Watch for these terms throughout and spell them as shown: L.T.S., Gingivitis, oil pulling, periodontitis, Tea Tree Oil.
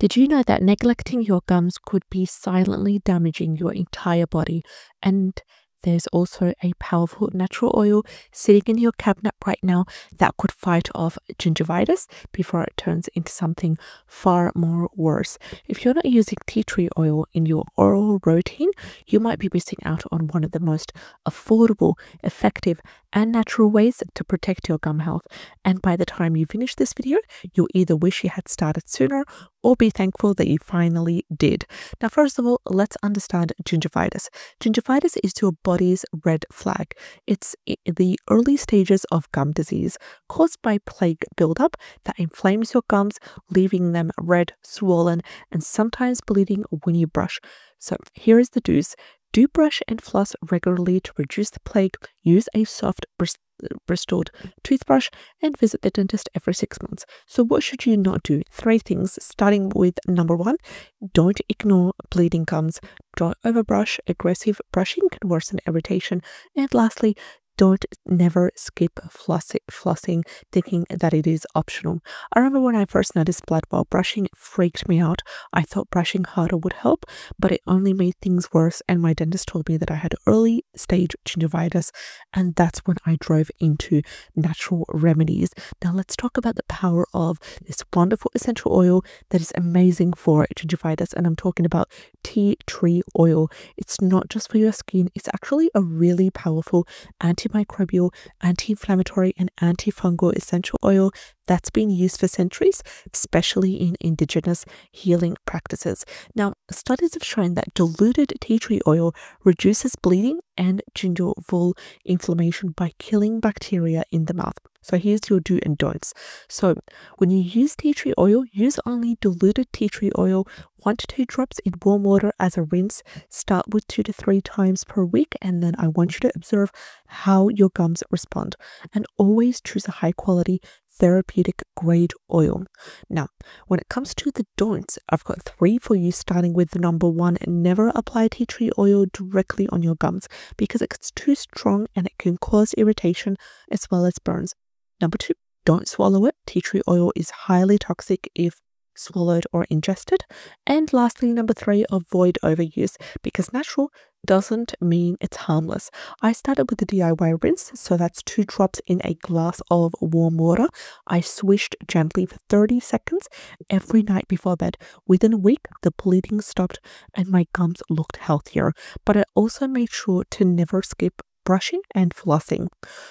Did you know that neglecting your gums could be silently damaging your entire body? And there's also a powerful natural oil sitting in your cabinet right now that could fight off gingivitis before it turns into something far more worse. If you're not using tea tree oil in your oral routine, you might be missing out on one of the most affordable, effective, and natural ways to protect your gum health. And by the time you finish this video, you'll either wish you had started sooner or be thankful that you finally did. Now, first of all, let's understand gingivitis. Gingivitis is your body's red flag. It's the early stages of gum disease caused by plaque buildup that inflames your gums, leaving them red, swollen, and sometimes bleeding when you brush. So here is the do's. Do brush and floss regularly to reduce the plaque. Use a soft bristled toothbrush and visit the dentist every 6 months. So what should you not do? 3 things, starting with number 1, don't ignore bleeding gums. Don't overbrush. Aggressive brushing can worsen irritation. And lastly, don't never skip flossing, thinking that it is optional. I remember when I first noticed blood while brushing, it freaked me out. I thought brushing harder would help, but it only made things worse, and my dentist told me that I had early stage gingivitis, and that's when I drove into natural remedies. Now let's talk about the power of this wonderful essential oil that is amazing for gingivitis, and I'm talking about tea tree oil. It's not just for your skin, it's actually a really powerful antimicrobial, anti-inflammatory, and antifungal essential oil that's been used for centuries, especially in indigenous healing practices. Now, studies have shown that diluted tea tree oil reduces bleeding and gingival inflammation by killing bacteria in the mouth. So here's your do and don'ts. So when you use tea tree oil, use only diluted tea tree oil, 1 to 2 drops in warm water as a rinse. Start with 2 to 3 times per week, and then I want you to observe how your gums respond. And always choose a high quality, therapeutic grade oil. Now, when it comes to the don'ts, I've got 3 for you, starting with number 1, never apply tea tree oil directly on your gums because it's too strong and it can cause irritation as well as burns. Number 2, don't swallow it. Tea tree oil is highly toxic if swallowed or ingested. And lastly, number 3, avoid overuse because natural doesn't mean it's harmless. I started with the DIY rinse, so that's 2 drops in a glass of warm water. I swished gently for 30 seconds every night before bed. Within a week, the bleeding stopped and my gums looked healthier. But I also made sure to never skip brushing and flossing.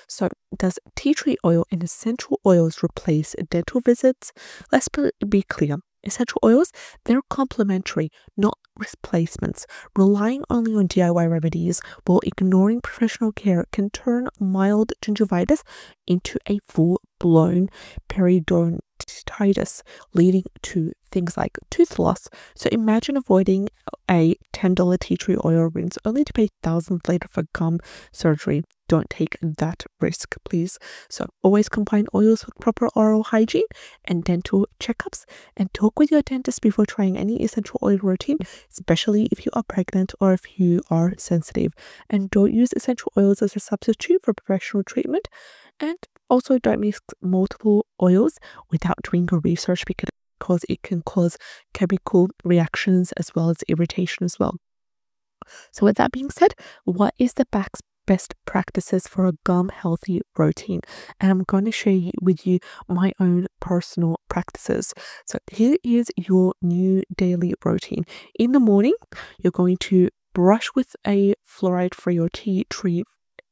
So does tea tree oil and essential oils replace dental visits? Let's be clear. Essential oils, they're complementary, not replacements. Relying only on DIY remedies while ignoring professional care can turn mild gingivitis into a full-blown periodontitis, leading to things like tooth loss. So imagine avoiding a $10 tea tree oil rinse only to pay thousands later for gum surgery. Don't take that risk, please. So always combine oils with proper oral hygiene and dental checkups, and talk with your dentist before trying any essential oil routine, especially if you are pregnant or if you are sensitive. And don't use essential oils as a substitute for professional treatment. And also don't mix multiple oils without doing your research because it can cause chemical reactions as well as irritation as well. So with that being said, what is the best practices for a gum healthy routine? And I'm going to share with you my own personal practices. So here is your new daily routine. In the morning, you're going to brush with a fluoride for your tea tree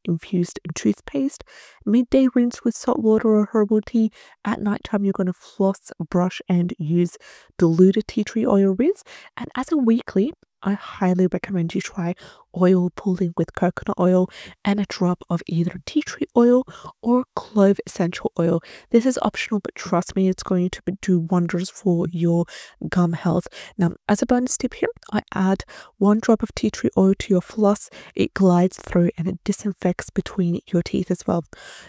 infused toothpaste. Midday rinse with salt water or herbal tea. At nighttime, you're going to floss, brush, and use diluted tea tree oil rinse. And as a weekly, I highly recommend you try oil pulling with coconut oil and a drop of either tea tree oil or clove essential oil. This is optional, but trust me, it's going to do wonders for your gum health. Now, as a bonus tip here, I add 1 drop of tea tree oil to your floss. It glides through and it disinfects between your teeth as well.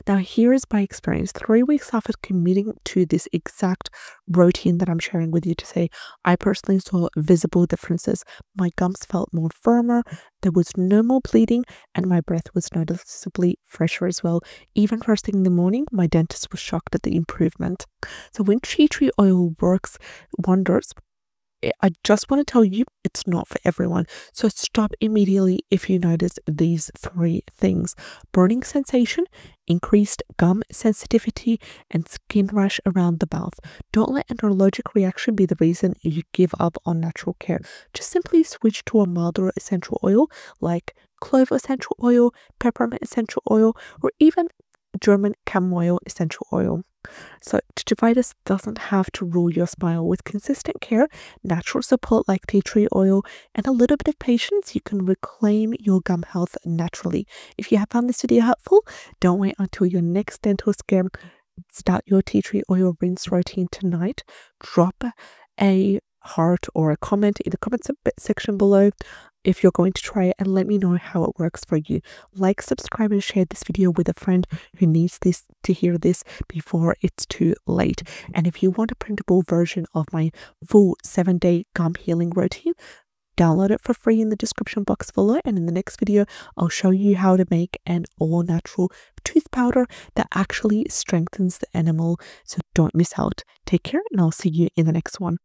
Now, here is my experience. 3 weeks after committing to this exact routine that I'm sharing with you today, I personally saw visible differences. My gums felt more firmer, there was no more bleeding, and my breath was noticeably fresher as well. Even first thing in the morning, my dentist was shocked at the improvement. So when tea tree oil works wonders, I just want to tell you, it's not for everyone. So stop immediately if you notice these three things: burning sensation, increased gum sensitivity, and skin rash around the mouth. Don't let an allergic reaction be the reason you give up on natural care. Just simply switch to a milder essential oil like clove essential oil, peppermint essential oil, or even German chamomile essential oil. So gingivitis doesn't have to rule your smile. With consistent care, natural support like tea tree oil, and a little bit of patience, you can reclaim your gum health naturally. If you have found this video helpful, don't wait until your next dental scare. Start your tea tree oil rinse routine tonight. Drop a heart or a comment in the comment section below if you're going to try it, and let me know how it works for you. Like, subscribe, and share this video with a friend who needs this to hear this before it's too late. And if you want a printable version of my full 7-day gum healing routine, download it for free in the description box below, and in the next video I'll show you how to make an all natural tooth powder that actually strengthens the enamel. So don't miss out. Take care, and I'll see you in the next one.